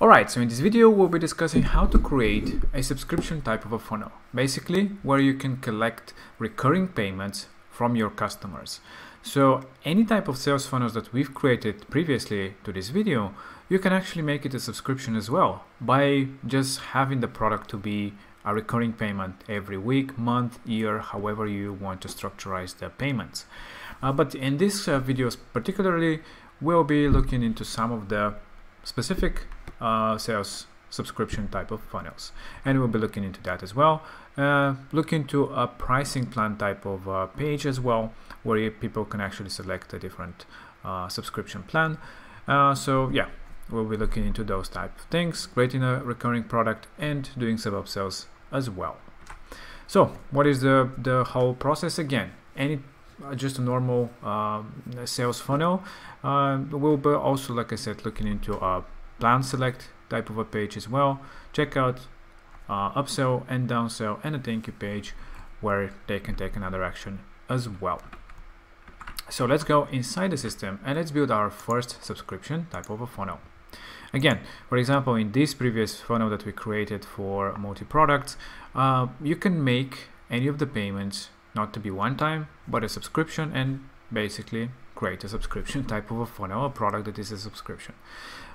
Alright, so in this video we'll be discussing how to create a subscription type of a funnel, basically where you can collect recurring payments from your customers. So any type of sales funnels that we've created previously to this video, you can actually make it a subscription as well by just having the product to be a recurring payment every week, month, year, however you want to structurize the payments. But in this video particularly, we'll be looking into some of the specific sales subscription type of funnels, and we'll be looking into that as well. Look into a pricing plan type of page as well, where people can actually select a different subscription plan. So yeah, we'll be looking into those type of things, creating a recurring product and doing some upsells as well. So what is the whole process again? Just a normal sales funnel. We'll be also, like I said, looking into a plan select type of a page as well, checkout, upsell and downsell, and a thank you page where they can take another action as well. So let's go inside the system and let's build our first subscription type of a funnel. Again, for example, in this previous funnel that we created for multi-products, you can make any of the payments not to be one time, but a subscription, and basically create a subscription type of a funnel, a product that is a subscription.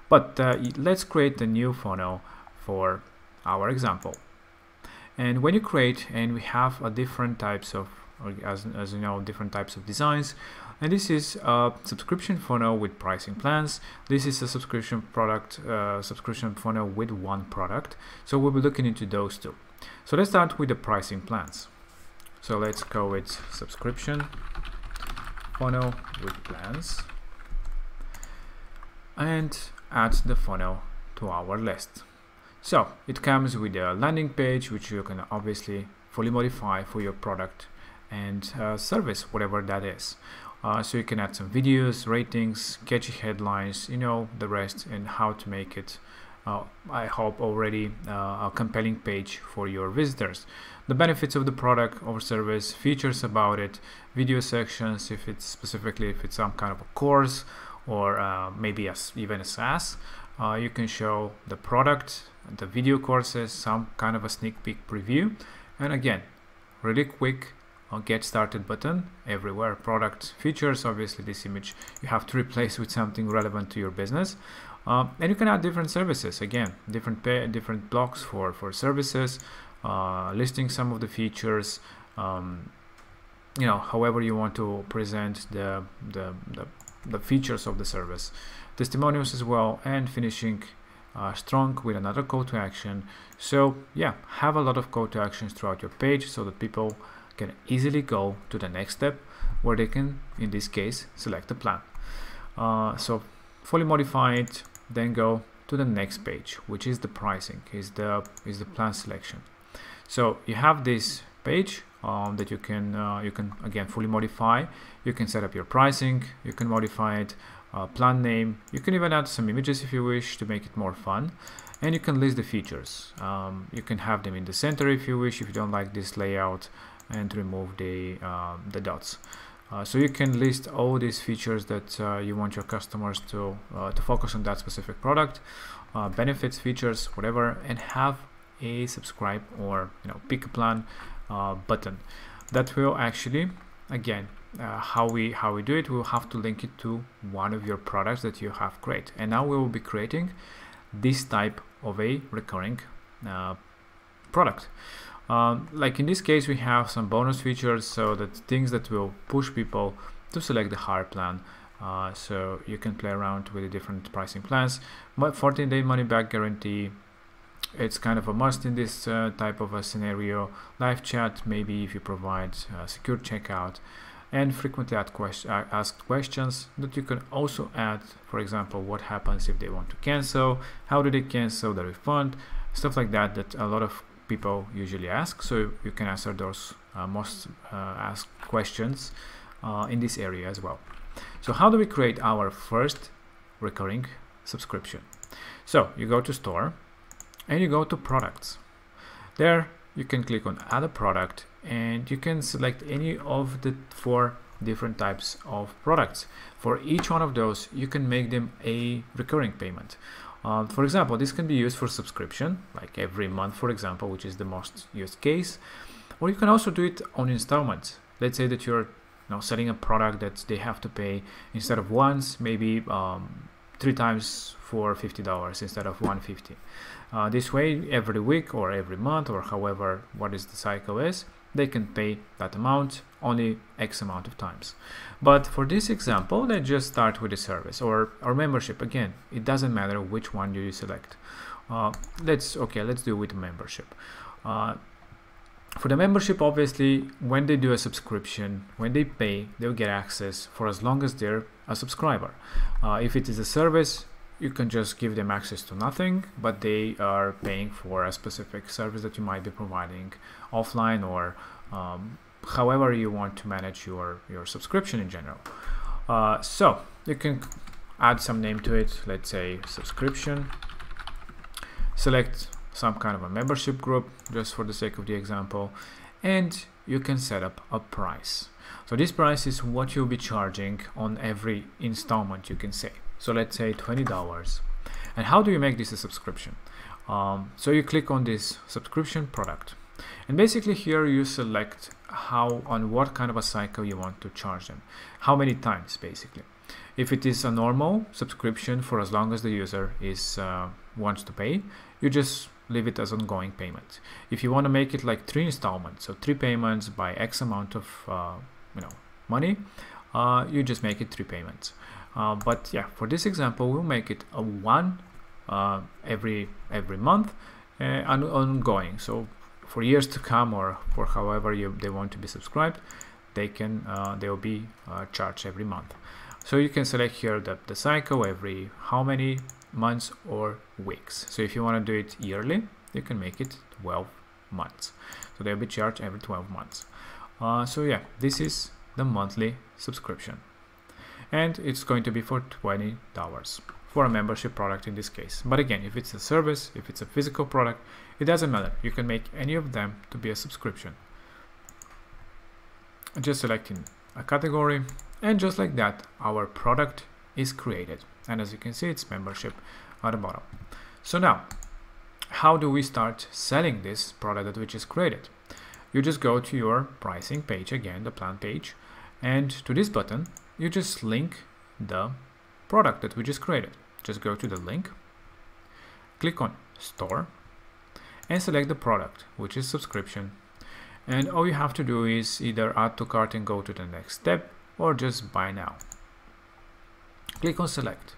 But let's create a new funnel for our example. And when you create, and we have a different types of, as you know, different types of designs. And this is a subscription funnel with pricing plans. This is a subscription product, subscription funnel with one product. So we'll be looking into those two. So let's start with the pricing plans. So let's call it subscription funnel with plans and add the funnel to our list. So it comes with a landing page, which you can obviously fully modify for your product and service, whatever that is. So you can add some videos, ratings, catchy headlines, you know, the rest, and how to make it I hope already a compelling page for your visitors. The benefits of the product or service, features about it, video sections if it's specifically if it's some kind of a course or maybe even a SaaS. You can show the product, the video courses, some kind of a sneak peek preview, and again, really quick get started button everywhere. Product features, obviously this image you have to replace with something relevant to your business. And you can add different services, again, different blocks for services, listing some of the features, you know, however you want to present the features of the service, testimonials as well, and finishing strong with another call to action. So yeah, have a lot of call to actions throughout your page so that people can easily go to the next step where they can, in this case, select a plan. So fully modify it, then go to the next page, which is the pricing, is the plan selection. So you have this page that you can again fully modify. You can set up your pricing, you can modify it, plan name, you can even add some images if you wish to make it more fun, and you can list the features. You can have them in the center if you wish, if you don't like this layout, and remove the dots. So you can list all these features that you want your customers to focus on that specific product, benefits, features, whatever, and have a subscribe or, you know, pick a plan button. That will actually, again, how we do it, we'll have to link it to one of your products that you have created. And now we will be creating this type of a recurring product. Like in this case, we have some bonus features, so that things that will push people to select the higher plan. So you can play around with the different pricing plans. My 14-day money-back guarantee, it's kind of a must in this type of a scenario. Live chat, maybe if you provide secure checkout, and frequently asked questions that you can also add. For example, what happens if they want to cancel? How do they cancel? The refund, stuff like that. That a lot of people usually ask, so you can answer those most asked questions in this area as well. So how do we create our first recurring subscription? So you go to store and you go to products. There you can click on add a product, and you can select any of the 4 different types of products. For each one of those, you can make them a recurring payment. For example, this can be used for subscription, like every month, for example, which is the most used case. Or you can also do it on installments. Let's say that you're now selling a product that they have to pay, instead of once, maybe 3 times for $50 instead of $150. This way, every week or every month or however what is the cycle is, they can pay that amount only X amount of times. But for this example, they just start with a service or membership. Again, it doesn't matter which one do you select. Let's do with membership. For the membership, obviously, when they do a subscription, when they pay, they'll get access for as long as they're a subscriber. If it is a service, you can just give them access to nothing, but they are paying for a specific service that you might be providing offline or however you want to manage your subscription in general. So you can add some name to it, let's say subscription, select some kind of a membership group just for the sake of the example, and you can set up a price. So this price is what you'll be charging on every installment, you can say. So let's say $20. And how do you make this a subscription? So you click on this subscription product, and basically here you select how, on what kind of a cycle you want to charge them, how many times basically. If it is a normal subscription for as long as the user is wants to pay, you just leave it as ongoing payment. If you want to make it like 3 installments, so 3 payments by X amount of money, you just make it 3 payments. But yeah, for this example, we'll make it a one every month and ongoing. So for years to come, or for however they want to be subscribed, they will be charged every month. So you can select here the cycle, every how many months or weeks. So if you want to do it yearly, you can make it 12 months. So they'll be charged every 12 months. So yeah, this is the monthly subscription. And it's going to be for $20 for a membership product in this case. But again, if it's a service, if it's a physical product, it doesn't matter. You can make any of them to be a subscription. Just selecting a category, and just like that, our product is created. And as you can see, it's membership at the bottom. So now, how do we start selling this product that we just created? You just go to your pricing page, again, the plan page, and to this button, you just link the product that we just created. Just go to the link, click on store, and select the product, which is subscription. And all you have to do is either add to cart and go to the next step, or just buy now. Click on select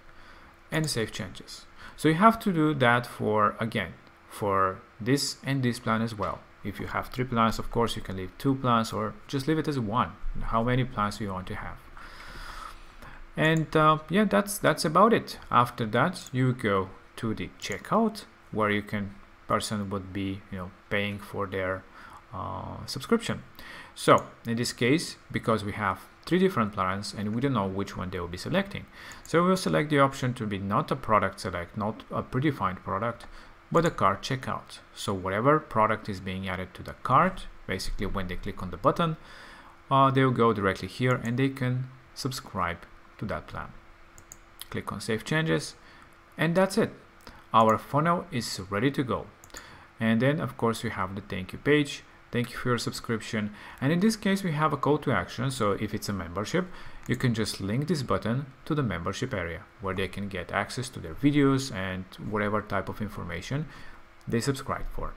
and save changes. So you have to do that for this and this plan as well. If you have 3 plans, of course, you can leave 2 plans or just leave it as 1. How many plans you want to have. And yeah, that's about it. After that, you go to the checkout where you can person would be paying for their subscription. So in this case, because we have 3 different plans and we don't know which one they will be selecting, so we'll select the option to be not a product select, not a predefined product, but a cart checkout. So whatever product is being added to the cart, basically when they click on the button, they'll go directly here and they can subscribe to that plan. Click on save changes, and that's it. Our funnel is ready to go. And then of course we have the thank you page, thank you for your subscription, and in this case we have a call to action. So if it's a membership, you can just link this button to the membership area where they can get access to their videos and whatever type of information they subscribe for.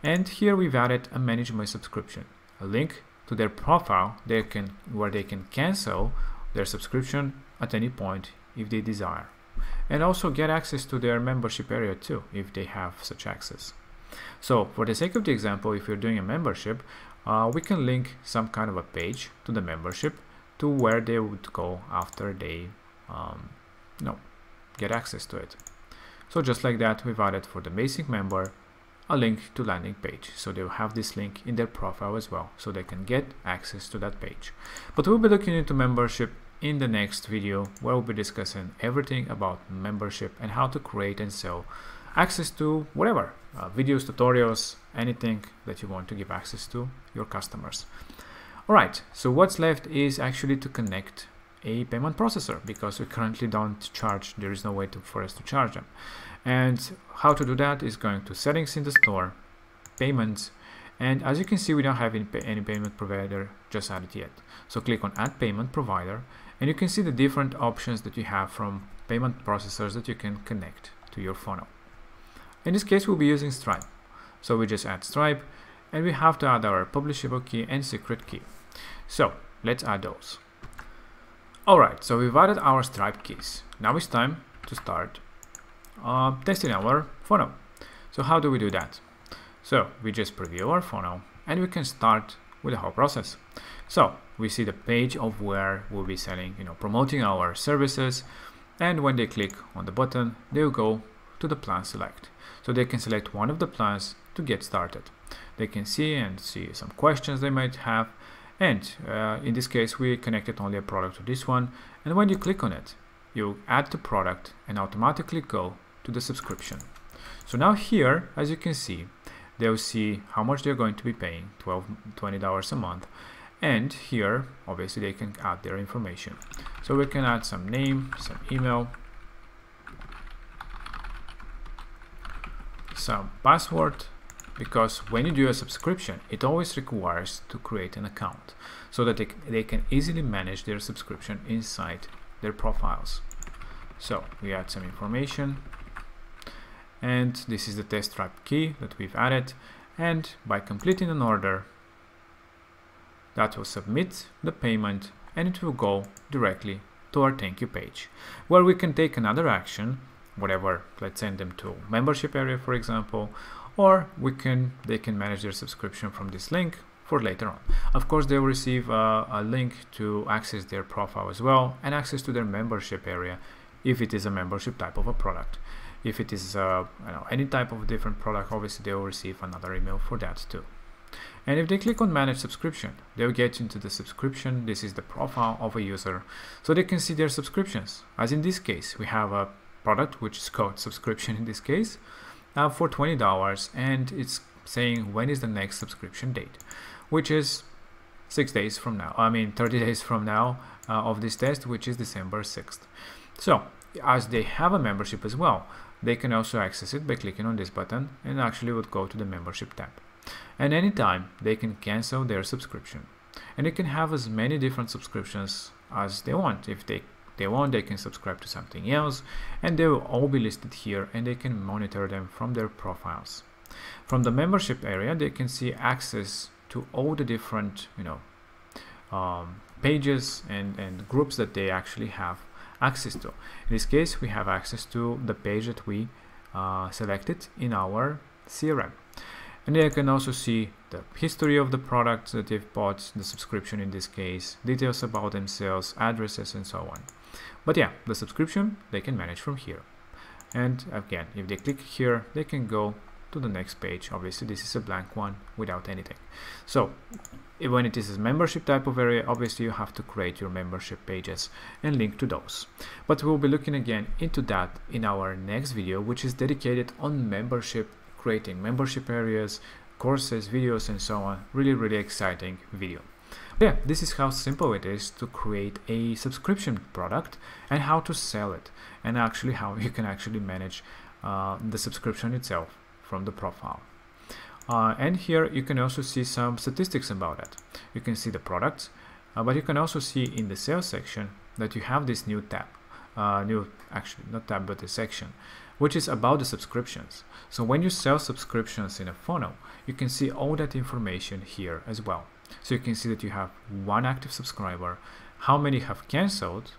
And here we've added a manage my subscription, a link to their profile where they can cancel their subscription at any point if they desire, and also get access to their membership area too if they have such access. So for the sake of the example, if you're doing a membership, we can link some kind of a page to the membership to where they would go after they get access to it. So just like that, we've added for the basic member a link to landing page, so they'll have this link in their profile as well, so they can get access to that page. But we'll be looking into membership in the next video, where we'll be discussing everything about membership and how to create and sell access to whatever, videos, tutorials, anything that you want to give access to your customers. All right, so what's left is actually to connect a payment processor, because we currently don't charge, there is no way for us to charge them. And how to do that is going to settings in the store, payments, and as you can see, we don't have any payment provider just added yet. So click on add payment provider, and you can see the different options that you have from payment processors that you can connect to your funnel. In this case, we'll be using Stripe. So we just add Stripe, and we have to add our publishable key and secret key. So let's add those. Alright, so we've added our Stripe keys. Now it's time to start testing our funnel. So how do we do that? So we just preview our funnel and we can start with the whole process. So we see the page of where we'll be selling, promoting our services, and when they click on the button, they'll go to the plan select. So they can select one of the plans to get started. They can see some questions they might have, and in this case we connected only a product to this one, and when you click on it, you add the product and automatically go to the subscription. So now here, as you can see, they'll see how much they're going to be paying, $20 a month, and here obviously they can add their information. So we can add some name, some email, some password, because when you do a subscription, it always requires to create an account so that they can easily manage their subscription inside their profiles. So we add some information, and this is the test Stripe key that we've added, and by completing an order, that will submit the payment and it will go directly to our thank you page, where we can take another action, whatever, let's send them to membership area, for example, or they can manage their subscription from this link for later on. Of course, they will receive a link to access their profile as well, and access to their membership area if it is a membership type of a product. If it is any type of different product, obviously they will receive another email for that too. And if they click on manage subscription, they will get into the subscription. This is the profile of a user, so they can see their subscriptions, as in this case we have a product which is called subscription in this case, for $20, and it's saying when is the next subscription date, which is 6 days from now, I mean 30 days from now of this test, which is December 6th. So as they have a membership as well, they can also access it by clicking on this button, and actually would go to the membership tab, and anytime they can cancel their subscription, and they can have as many different subscriptions as they want. If they want, they can subscribe to something else, and they will all be listed here, and they can monitor them from their profiles. From the membership area, they can see access to all the different pages and groups that they actually have access to. In this case, we have access to the page that we selected in our CRM, and they can also see the history of the products that they've bought, the subscription in this case, details about themselves, addresses, and so on. But yeah, the subscription they can manage from here, and again, if they click here, they can go to the next page. Obviously this is a blank one without anything. So when it is a membership type of area, obviously you have to create your membership pages and link to those, but we'll be looking again into that in our next video, which is dedicated on membership, creating membership areas, courses, videos, and so on. Really exciting video. But yeah, this is how simple it is to create a subscription product and how to sell it, and actually how you can actually manage the subscription itself from the profile. And here you can also see some statistics about it. You can see the products, but you can also see in the sales section that you have this new tab, actually not tab but a section, which is about the subscriptions. So when you sell subscriptions in a funnel, you can see all that information here as well. So you can see that you have one active subscriber, how many have canceled,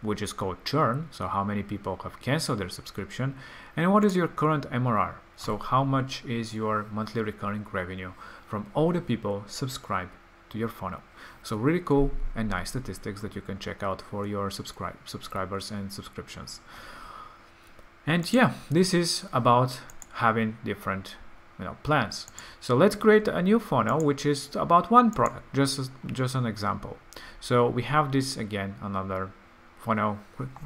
which is called churn, so how many people have canceled their subscription, and what is your current MRR, so how much is your monthly recurring revenue from all the people subscribed to your funnel. So really cool and nice statistics that you can check out for your subscribers and subscriptions. And yeah, this is about having different plans. So let's create a new funnel which is about one product, just an example. So we have this again, another funnel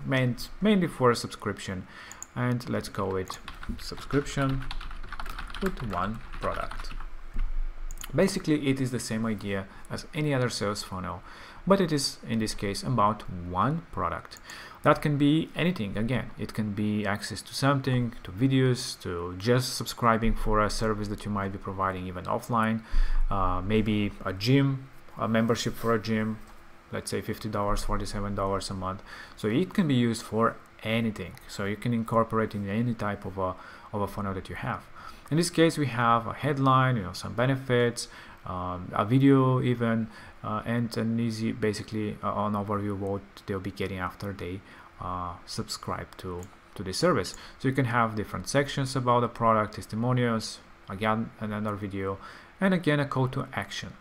meant mainly for a subscription, and let's call it subscription with one product. Basically, it is the same idea as any other sales funnel, but it is in this case about one product. That can be anything. Again, it can be access to something, to videos, to just subscribing for a service that you might be providing even offline, maybe a gym, a membership for a gym, let's say $50, $47 a month. So it can be used for anything. So you can incorporate in any type of a funnel that you have. In this case, we have a headline, you know, some benefits, a video even, and an easy, basically an overview of what they'll be getting after they subscribe to the service. So you can have different sections about the product, testimonials, again another video, and again a call to action.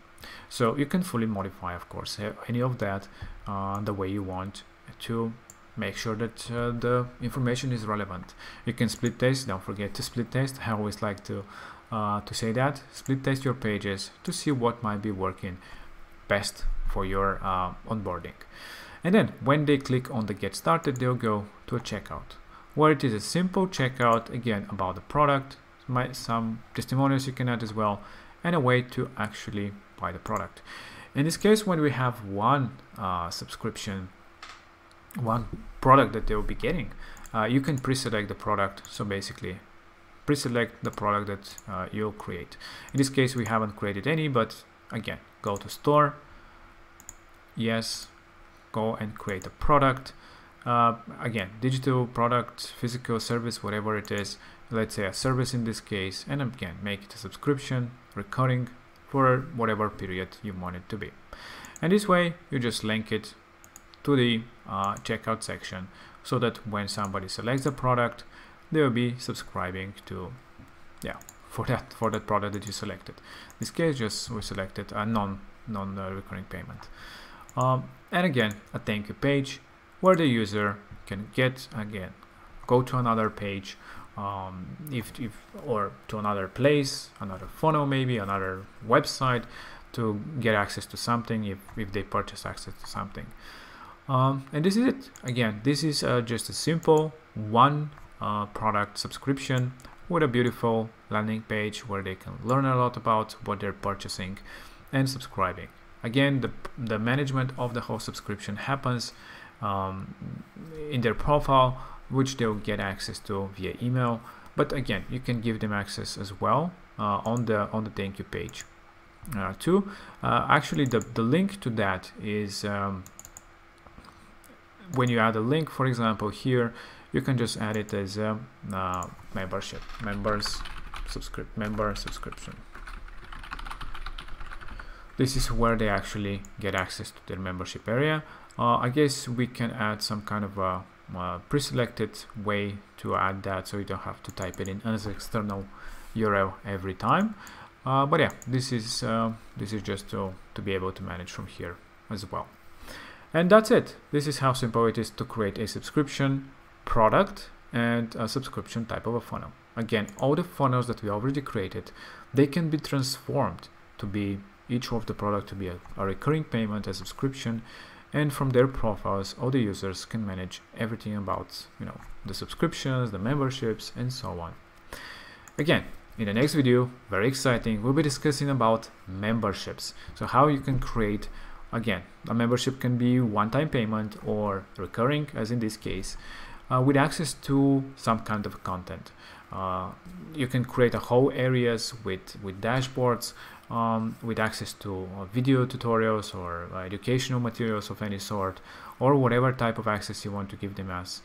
So you can fully modify, of course, any of that the way you want to make sure that the information is relevant. You can split test. Don't forget to split test. I always like to say that. Split test your pages to see what might be working best for your onboarding. And then when they click on the get started, they'll go to a checkout, where it is a simple checkout, again about the product, some testimonials you can add as well, and a way to actually buy the product. In this case, when we have one subscription, one product that they will be getting, you can pre-select the product. So basically pre-select the product that you'll create. In this case, we haven't created any, but again, go to store, yes, go and create a product, again, digital product, physical service, whatever it is, let's say a service in this case, and again make it a subscription, recurring, for whatever period you want it to be. And this way you just link it to the checkout section, so that when somebody selects a product, they will be subscribing to, yeah, for that product that you selected. In this case, just we selected a non-recurring payment, and again a thank you page where the user can get, again, go to another page, if or to another place, another funnel, maybe another website, to get access to something if they purchase access to something. And this is it. Again, this is just a simple one product subscription with a beautiful landing page where they can learn a lot about what they're purchasing and subscribing. Again, the management of the whole subscription happens in their profile, which they'll get access to via email. But again, you can give them access as well on the thank you page too. Actually, the link to that is when you add a link, for example, here, you can just add it as a membership, member subscription. This is where they actually get access to their membership area. I guess we can add some kind of a pre-selected way to add that, so you don't have to type it in as an external URL every time. But yeah, this is just to be able to manage from here as well. And that's it. This is how simple it is to create a subscription product and a subscription type of a funnel. Again, all the funnels that we already created, they can be transformed to be each of the product to be a recurring payment, a subscription, and from their profiles, all the users can manage everything about, you know, the subscriptions, the memberships, and so on. Again, in the next video, very exciting, we'll be discussing about memberships. So how you can create, again, a membership can be one-time payment or recurring, as in this case, with access to some kind of content. You can create a whole areas with dashboards, with access to video tutorials or educational materials of any sort, or whatever type of access you want to give them as,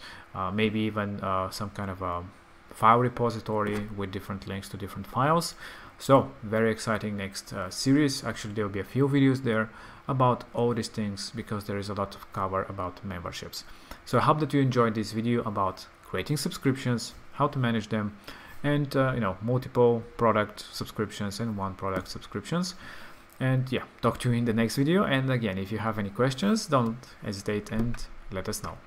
maybe even some kind of a file repository with different links to different files. So very exciting next series. Actually, there will be a few videos there about all these things, because there is a lot of cover about memberships. So I hope that you enjoyed this video about creating subscriptions, how to manage them, and you know, multiple product subscriptions and one product subscriptions. And yeah, talk to you in the next video. And again, if you have any questions, don't hesitate and let us know.